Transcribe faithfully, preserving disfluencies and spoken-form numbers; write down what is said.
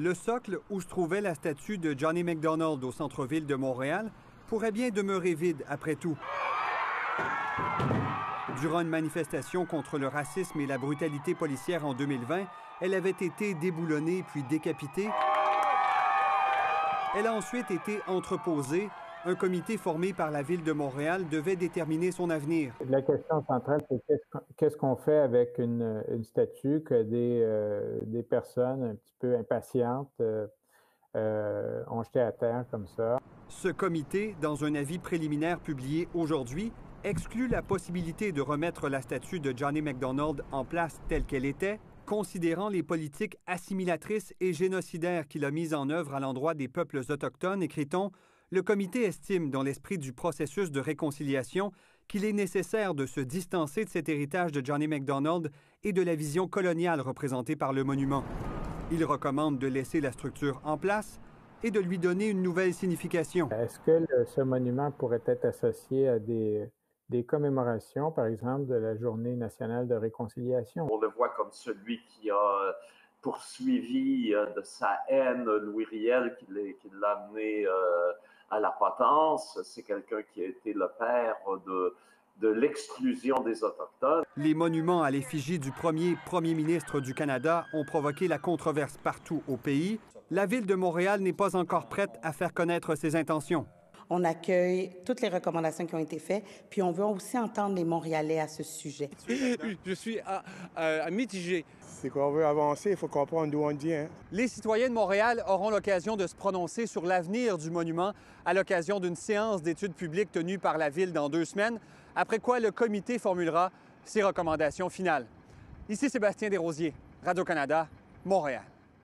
Le socle où se trouvait la statue de John A. Macdonald au centre-ville de Montréal pourrait bien demeurer vide après tout. Durant une manifestation contre le racisme et la brutalité policière en deux mille vingt, elle avait été déboulonnée puis décapitée. Elle a ensuite été entreposée. Un comité formé par la Ville de Montréal devait déterminer son avenir. La question centrale, c'est qu'est-ce qu'on fait avec une, une statue que des, euh, des personnes un petit peu impatientes euh, euh, ont jeté à terre comme ça. Ce comité, dans un avis préliminaire publié aujourd'hui, exclut la possibilité de remettre la statue de John A. Macdonald en place telle qu'elle était, considérant les politiques assimilatrices et génocidaires qu'il a mises en œuvre à l'endroit des peuples autochtones, écrit-on, le comité estime, dans l'esprit du processus de réconciliation, qu'il est nécessaire de se distancer de cet héritage de John A. Macdonald et de la vision coloniale représentée par le monument. Il recommande de laisser la structure en place et de lui donner une nouvelle signification. Est-ce que le, ce monument pourrait être associé à des, des commémorations, par exemple, de la Journée nationale de réconciliation? On le voit comme celui qui a poursuivi de sa haine Louis Riel, qui l'a amené euh, à la potence. C'est quelqu'un qui a été le père de, de l'exclusion des Autochtones. Les monuments à l'effigie du premier premier ministre du Canada ont provoqué la controverse partout au pays. La Ville de Montréal n'est pas encore prête à faire connaître ses intentions. On accueille toutes les recommandations qui ont été faites, puis on veut aussi entendre les Montréalais à ce sujet. Je suis à, à, à mitiger. C'est qu'on veut avancer, il faut comprendre d'où on vient. Hein? Les citoyens de Montréal auront l'occasion de se prononcer sur l'avenir du monument à l'occasion d'une séance d'études publiques tenue par la Ville dans deux semaines, après quoi le comité formulera ses recommandations finales. Ici Sébastien Desrosiers, Radio-Canada, Montréal.